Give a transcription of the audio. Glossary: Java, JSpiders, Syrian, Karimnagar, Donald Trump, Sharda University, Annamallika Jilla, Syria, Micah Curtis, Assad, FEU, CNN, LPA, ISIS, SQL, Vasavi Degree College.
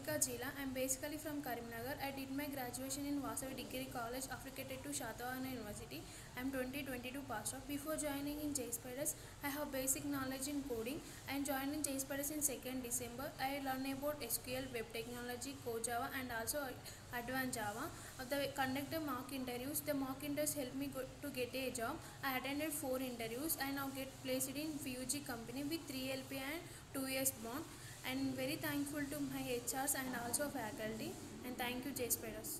Annamallika Jilla. I am basically from Karimnagar. I did my graduation in Vasavi Degree College affiliated to Sharda University. I am 2022 passed out. Before joining in JSpiders, I have basic knowledge in coding. I joined in JSpiders in 2nd December. I learned about SQL, web technology, Core Java, and also Advanced Java. They conducted mock interviews. The mock interviews helped me to get a job. I attended 4 interviews. I now get placed in FEU company with 3 LPA and 2 years bond. I am very thankful to my HRs and also faculty, and thank you JSpiders.